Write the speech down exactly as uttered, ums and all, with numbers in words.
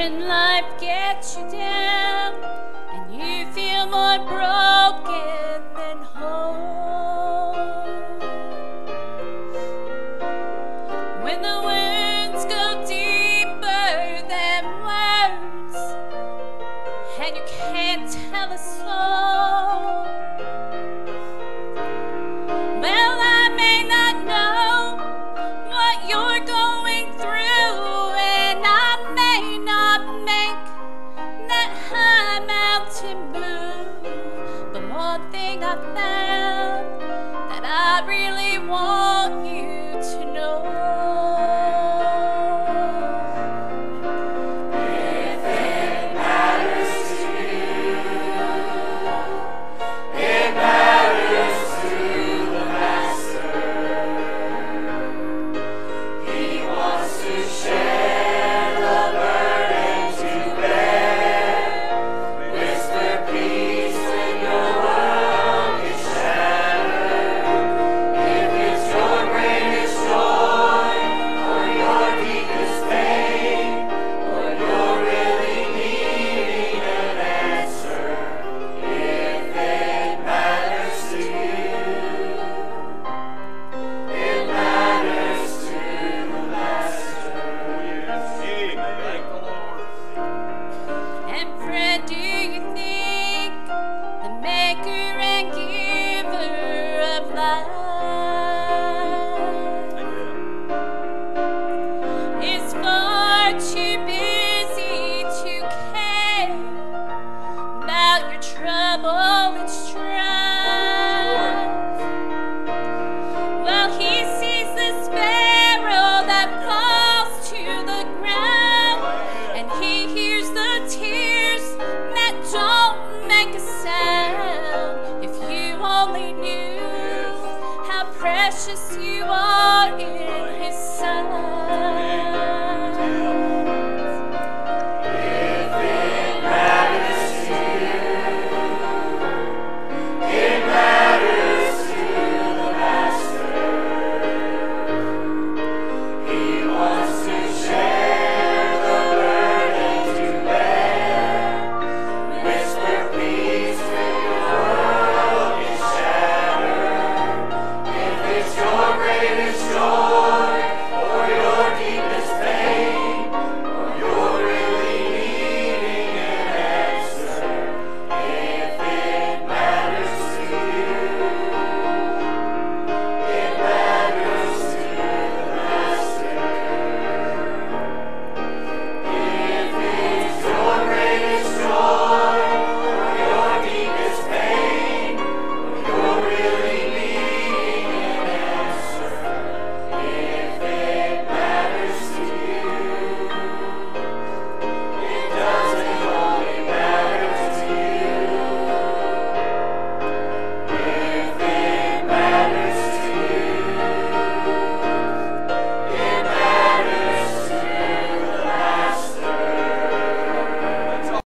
when life gets you down and you feel more broken than whole, when the wounds go deeper than words and you can't tell a soul. Well, I may not know what you're going through, and I may not make that high mountain blue, but one thing I found that I really want you to know. Precious